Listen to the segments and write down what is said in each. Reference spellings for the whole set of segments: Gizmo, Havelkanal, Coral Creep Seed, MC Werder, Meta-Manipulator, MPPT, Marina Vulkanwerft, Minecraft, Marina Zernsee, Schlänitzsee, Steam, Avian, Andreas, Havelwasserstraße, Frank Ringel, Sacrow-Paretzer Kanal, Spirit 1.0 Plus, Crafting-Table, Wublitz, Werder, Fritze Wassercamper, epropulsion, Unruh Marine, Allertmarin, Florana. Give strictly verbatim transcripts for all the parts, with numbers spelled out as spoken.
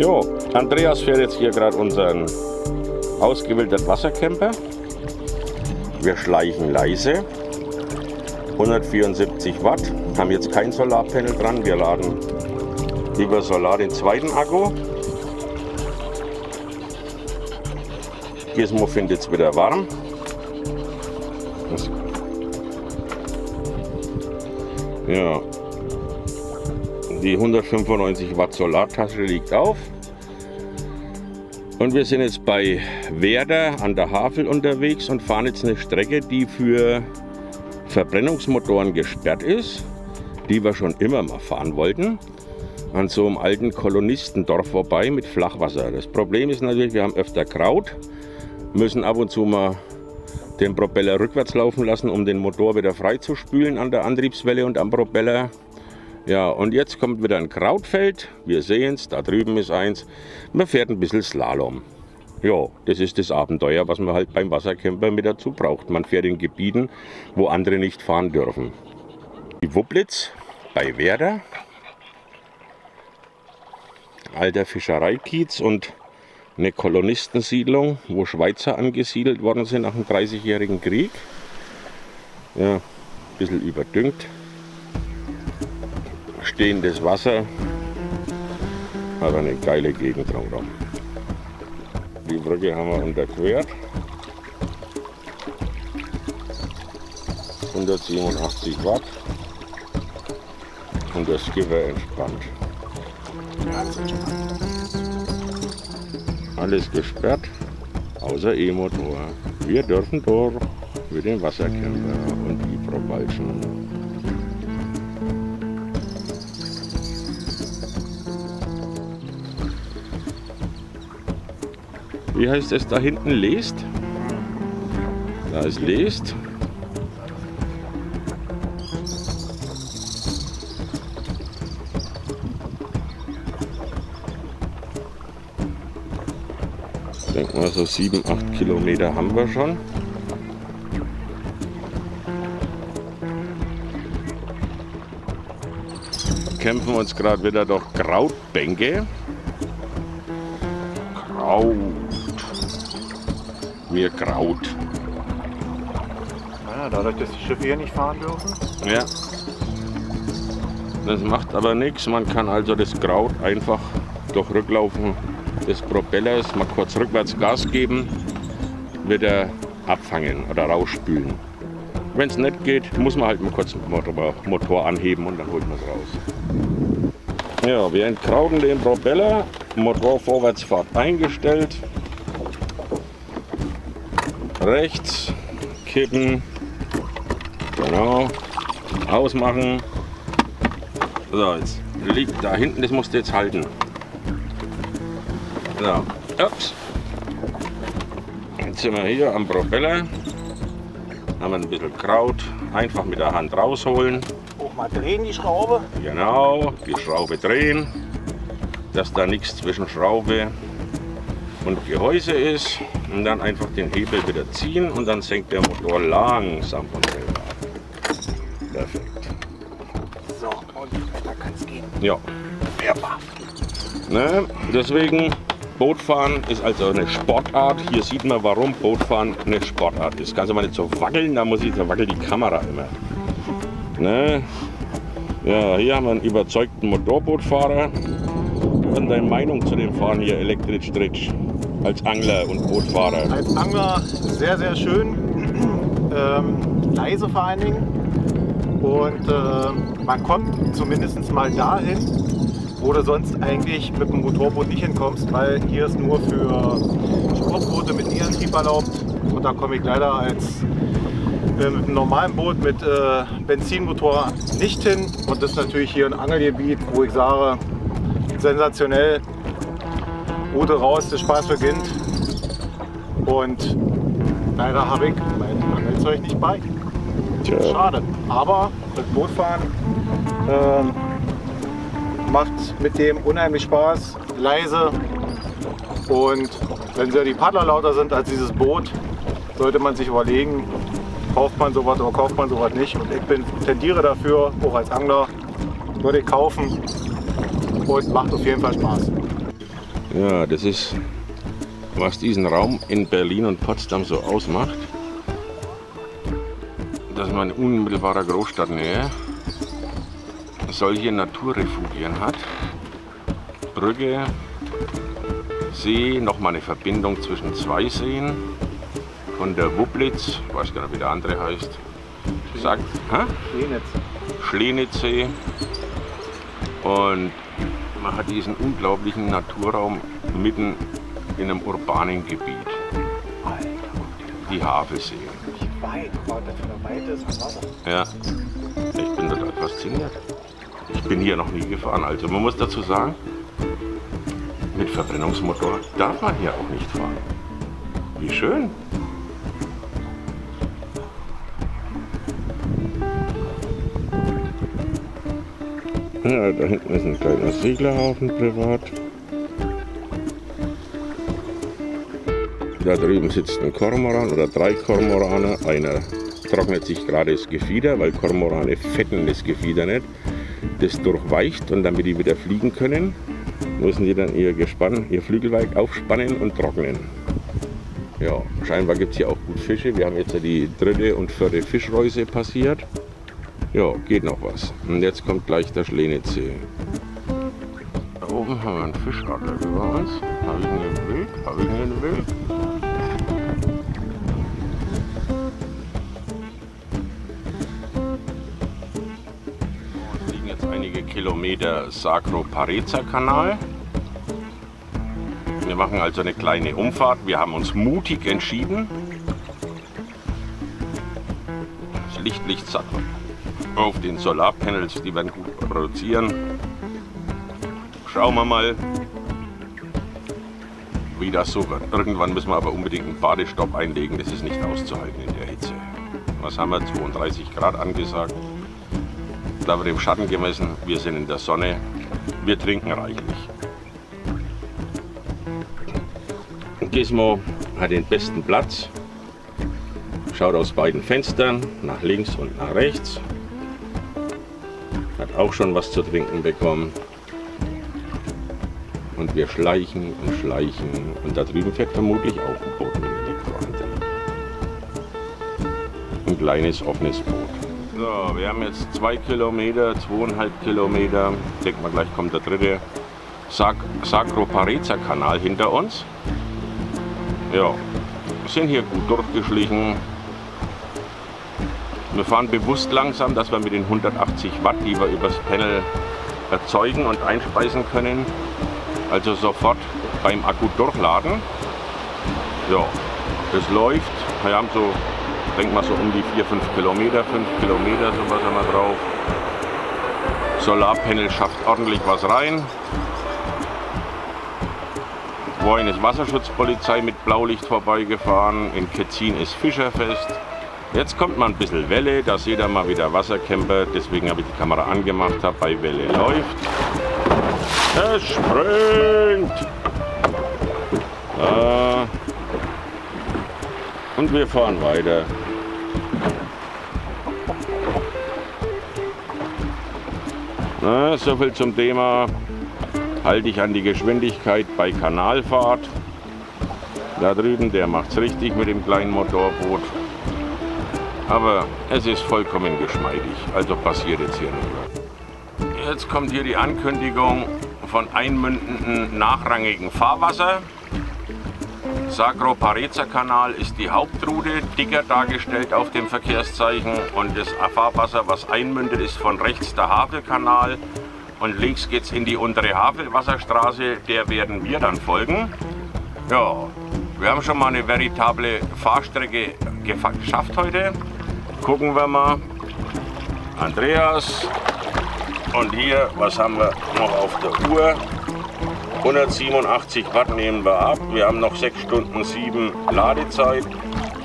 Jo, Andreas fährt jetzt hier gerade unseren ausgewählten Wassercamper. Wir schleichen leise. hundertvierundsiebzig Watt. Haben jetzt kein Solarpanel dran. Wir laden über Solar den zweiten Akku. Gizmo findet es wieder warm. Ja. Die hundertfünfundneunzig Watt Solartasche liegt auf. Und wir sind jetzt bei Werder an der Havel unterwegs und fahren jetzt eine Strecke, die für Verbrennungsmotoren gesperrt ist, die wir schon immer mal fahren wollten. An so einem alten Kolonistendorf vorbei mit Flachwasser. Das Problem ist natürlich, wir haben öfter Kraut, müssen ab und zu mal den Propeller rückwärts laufen lassen, um den Motor wieder freizuspülen an der Antriebswelle und am Propeller. Ja, und jetzt kommt wieder ein Krautfeld. Wir sehen es, da drüben ist eins. Man fährt ein bisschen Slalom. Ja, das ist das Abenteuer, was man halt beim Wassercamper mit dazu braucht. Man fährt in Gebieten, wo andere nicht fahren dürfen. Die Wublitz bei Werder. Alter Fischereikiez und eine Kolonistensiedlung, wo Schweizer angesiedelt worden sind nach dem Dreißigjährigen Krieg. Ja, ein bisschen überdüngt. Stehendes Wasser, aber eine geile Gegend drumherum. Die Brücke haben wir unterquert. hundertsiebenundachtzig Watt und das Skipper entspannt. Alles gesperrt, außer E-Motor. Wir dürfen durch mit dem Wassercamper und die Propulsion. Wie heißt es da hinten? Lest? Da ist Lest. Ich denke mal, so sieben, acht Kilometer haben wir schon. Kämpfen wir uns gerade wieder durch Krautbänke. Kraut. Mir Kraut. Ja, dadurch, dass die Schiffe hier nicht fahren dürfen. Ja. Das macht aber nichts. Man kann also das Kraut einfach durch Rücklaufen des Propellers mal kurz rückwärts Gas geben, wieder abfangen oder rausspülen. Wenn es nicht geht, muss man halt mal kurz den Motor anheben und dann holt man es raus. Ja, wir entkrauben den Propeller, Motorvorwärtsfahrt eingestellt. Rechts kippen, genau, ausmachen. So, jetzt liegt da hinten, das musst du jetzt halten. So, ups. Jetzt sind wir hier am Propeller, haben wir ein bisschen Kraut, einfach mit der Hand rausholen. Auch mal drehen die Schraube. Genau, die Schraube drehen, dass da nichts zwischen Schraube und Gehäuse ist. Und dann einfach den Hebel wieder ziehen und dann senkt der Motor langsam von selber ab. Perfekt. So, und da kann es gehen. Ja. Ja. Ne? Deswegen, Bootfahren ist also eine Sportart. Hier sieht man, warum Bootfahren eine Sportart ist. Kannst du mal nicht so wackeln, da muss ich, da wackelt die Kamera immer. Ne? Ja, hier haben wir einen überzeugten Motorbootfahrer. Und deine Meinung zu dem Fahren hier elektrisch-tritsch? Als Angler und Bootfahrer? Als Angler sehr, sehr schön, ähm, leise vor allen Dingen, und äh, man kommt zumindest mal dahin, wo du sonst eigentlich mit dem Motorboot nicht hinkommst, weil hier ist nur für Sportboote mit E-Antrieb erlaubt, und da komme ich leider als äh, mit einem normalen Boot mit äh, Benzinmotor nicht hin, und das ist natürlich hier ein Angelgebiet, wo ich sage, sensationell. Route raus, der Spaß beginnt, und leider habe ich mein Angelzeug nicht bei. Tja. Schade, aber mit Bootfahren äh, macht mit dem unheimlich Spaß, leise, und wenn ja die Paddler lauter sind als dieses Boot, sollte man sich überlegen, kauft man sowas oder kauft man sowas nicht, und ich bin, tendiere dafür, auch als Angler, würde ich kaufen, und macht auf jeden Fall Spaß. Ja, das ist, was diesen Raum in Berlin und Potsdam so ausmacht, dass man in unmittelbarer Großstadtnähe solche Naturrefugien hat. Brücke, See, nochmal eine Verbindung zwischen zwei Seen. Von der Wublitz, ich weiß gar nicht, wie der andere heißt, sagt Schlänitzsee. Und man hat diesen unglaublichen Naturraum mitten in einem urbanen Gebiet. Alter, die Havelsee. Nicht weit, aber das Weite ist am Wasser. Ja, ich bin total fasziniert. Ich bin hier noch nie gefahren. Also man muss dazu sagen, mit Verbrennungsmotor darf man hier auch nicht fahren. Wie schön! Ja, da hinten ist ein kleiner Seglerhafen privat. Da drüben sitzt ein Kormoran oder drei Kormorane. Einer trocknet sich gerade das Gefieder, weil Kormorane fetten das Gefieder nicht. Das durchweicht und damit die wieder fliegen können, müssen die dann ihr Gespann, ihr Flügelwerk aufspannen und trocknen. Ja, scheinbar gibt es hier auch gut Fische. Wir haben jetzt die dritte und vierte Fischreuse passiert. Ja, geht noch was. Und jetzt kommt gleich der Schlänitzsee. Da oben haben wir einen Fischadler über uns. Habe ich ihn im Bild? Habe ich ihn im Bild? Es liegen jetzt einige Kilometer Sacrow-Paretzer Kanal. Wir machen also eine kleine Umfahrt. Wir haben uns mutig entschieden. Das Licht, Licht, satt. Auf den Solarpanels, die werden gut produzieren. Schauen wir mal, wie das so wird. Irgendwann müssen wir aber unbedingt einen Badestopp einlegen, das ist nicht auszuhalten in der Hitze. Was haben wir? zweiunddreißig Grad angesagt. Da wird im Schatten gemessen, wir sind in der Sonne, wir trinken reichlich. Gizmo hat den besten Platz, schaut aus beiden Fenstern, nach links und nach rechts. Hat auch schon was zu trinken bekommen. Und wir schleichen und schleichen. Und da drüben fährt vermutlich auch ein Boot mit Elektroantrieb. Ein kleines offenes Boot. So, wir haben jetzt zwei Kilometer, zweieinhalb Kilometer. Ich denke mal, gleich kommt der dritte Sacrow-Paretzer Kanal hinter uns. Ja, sind hier gut durchgeschlichen. Wir fahren bewusst langsam, dass wir mit den hundertachtzig Watt, die wir übers Panel erzeugen und einspeisen können, also sofort beim Akku durchladen. Ja, das läuft. Wir haben so, denke mal so um die vier, fünf Kilometer, fünf Kilometer, sowas haben wir drauf. Solarpanel schafft ordentlich was rein. Vorhin ist Wasserschutzpolizei mit Blaulicht vorbeigefahren. In Ketzin ist Fischerfest. Jetzt kommt mal ein bisschen Welle, da seht ihr mal wieder Wassercamper, deswegen habe ich die Kamera angemacht, bei Welle läuft. Es springt! Ah. Und wir fahren weiter. Na, so viel zum Thema, halte ich an die Geschwindigkeit bei Kanalfahrt. Da drüben, der macht's richtig mit dem kleinen Motorboot. Aber es ist vollkommen geschmeidig, also passiert jetzt hier nichts. Jetzt kommt hier die Ankündigung von einmündenden nachrangigen Fahrwasser. Sacrow-Paretzer Kanal ist die Hauptroute, dicker dargestellt auf dem Verkehrszeichen. Und das Fahrwasser, was einmündet, ist von rechts der Havelkanal. Und links geht es in die untere Havelwasserstraße, der werden wir dann folgen. Ja, wir haben schon mal eine veritable Fahrstrecke geschafft heute. Gucken wir mal, Andreas, und hier, was haben wir noch auf der Uhr? hundertsiebenundachtzig Watt nehmen wir ab, wir haben noch sechs Stunden sieben Ladezeit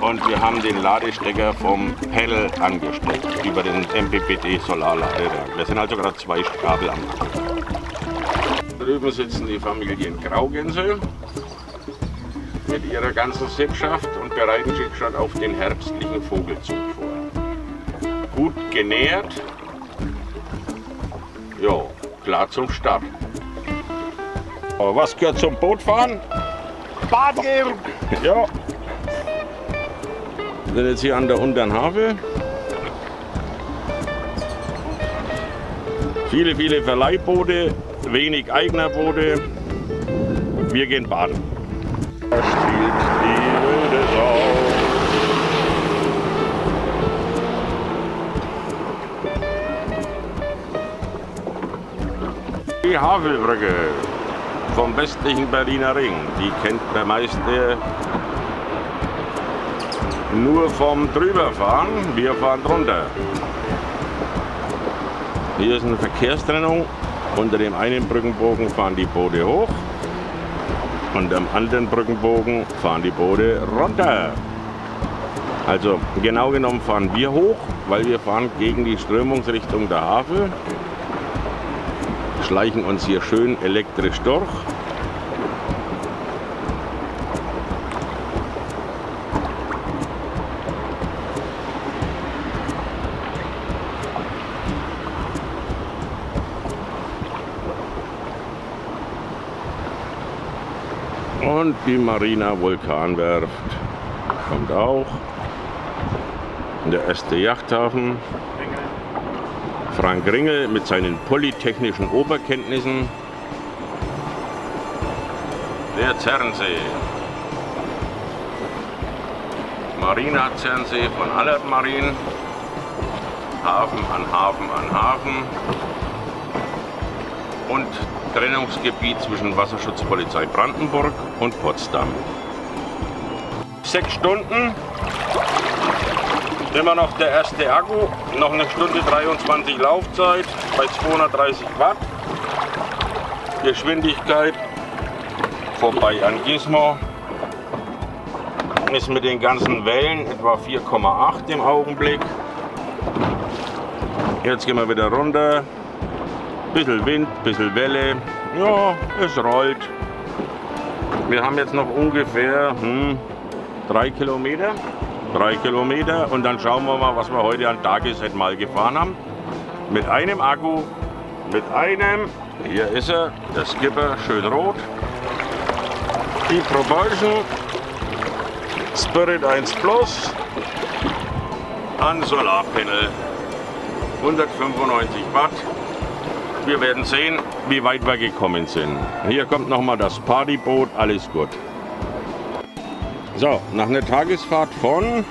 und wir haben den Ladestecker vom Pedal angesteckt über den M P P T Solarladewerk. Wir sind also gerade zwei Kabel am Laden. Drüben sitzen die Familien Graugänse mit ihrer ganzen Sippschaft und bereiten sich schon auf den herbstlichen Vogelzug vor. Gut genährt, ja, klar zum Start. Aber was gehört zum Bootfahren? Bad geben! Ja. Wir sind jetzt hier an der unteren Havel. Viele, viele Verleihboote, wenig Eignerboote. Wir gehen baden. Da stiehlt die wilde Sau. Die Havelbrücke vom westlichen Berliner Ring, die kennt der meiste nur vom Drüberfahren. Wir fahren drunter. Hier ist eine Verkehrstrennung. Unter dem einen Brückenbogen fahren die Boote hoch und am anderen Brückenbogen fahren die Boote runter. Also genau genommen fahren wir hoch, weil wir fahren gegen die Strömungsrichtung der Havel, schleichen uns hier schön elektrisch durch. Und die Marina Vulkanwerft kommt auch. Der erste Yachthafen. Frank Ringel mit seinen polytechnischen Oberkenntnissen. Der Zernsee. Marina Zernsee von Allertmarin. Hafen an Hafen an Hafen. Und Trennungsgebiet zwischen Wasserschutzpolizei Brandenburg und Potsdam. Sechs Stunden, immer noch der erste Akku, noch eine Stunde dreiundzwanzig Laufzeit bei zweihundertdreißig Watt. Geschwindigkeit vorbei an Gizmo. Ist mit den ganzen Wellen etwa vier Komma acht im Augenblick. Jetzt gehen wir wieder runter. Bisschen Wind, bisschen Welle, ja, es rollt. Wir haben jetzt noch ungefähr hm, drei Kilometer, drei Kilometer und dann schauen wir mal, was wir heute an Tagesset mal gefahren haben. Mit einem Akku, mit einem, hier ist er, der Skipper, schön rot. Die Propulsion, Spirit eins Plus, an Solarpanel, hundertfünfundneunzig Watt. Wir werden sehen, wie weit wir gekommen sind. Hier kommt nochmal das Partyboot, alles gut. So, nach einer Tagesfahrt von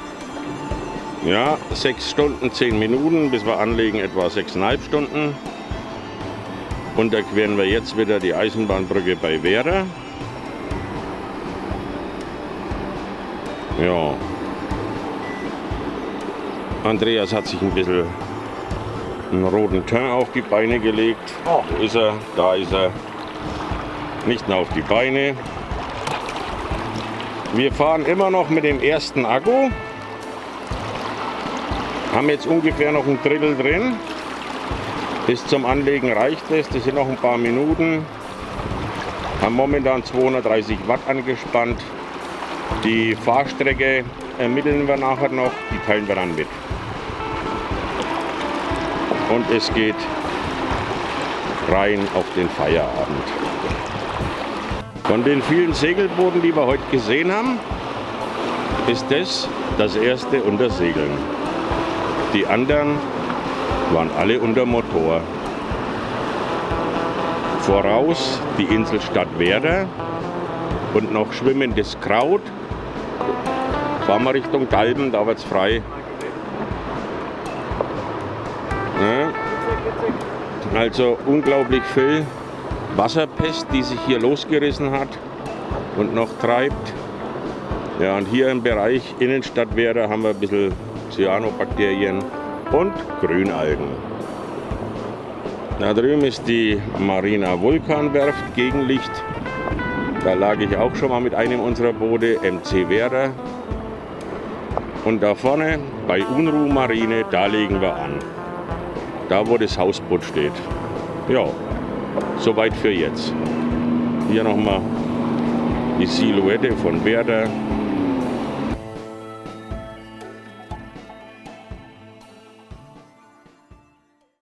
ja, sechs Stunden, zehn Minuten, bis wir anlegen etwa sechseinhalb Stunden. Unterqueren wir jetzt wieder die Eisenbahnbrücke bei Werder. Ja. Andreas hat sich ein bisschen einen roten Teint auf die Beine gelegt. Oh, ist er, da ist er. Nicht mehr auf die Beine. Wir fahren immer noch mit dem ersten Akku. Haben jetzt ungefähr noch ein Drittel drin. Bis zum Anlegen reicht es. Das sind noch ein paar Minuten. Haben momentan zweihundertdreißig Watt angespannt. Die Fahrstrecke ermitteln wir nachher noch. Die teilen wir dann mit. Und es geht rein auf den Feierabend. Von den vielen Segelbooten, die wir heute gesehen haben, ist das das erste unter Segeln. Die anderen waren alle unter Motor. Voraus die Inselstadt Werder und noch schwimmendes Kraut. Fahren wir Richtung Dalben, da wird es frei. Also unglaublich viel Wasserpest, die sich hier losgerissen hat und noch treibt. Ja, und hier im Bereich Innenstadt Werder haben wir ein bisschen Cyanobakterien und Grünalgen. Da drüben ist die Marina Vulkanwerft, Gegenlicht. Da lag ich auch schon mal mit einem unserer Boote, M C Werder. Und da vorne bei Unruh Marine, da legen wir an. Da, wo das Hausboot steht. Ja, soweit für jetzt. Hier nochmal die Silhouette von Werder.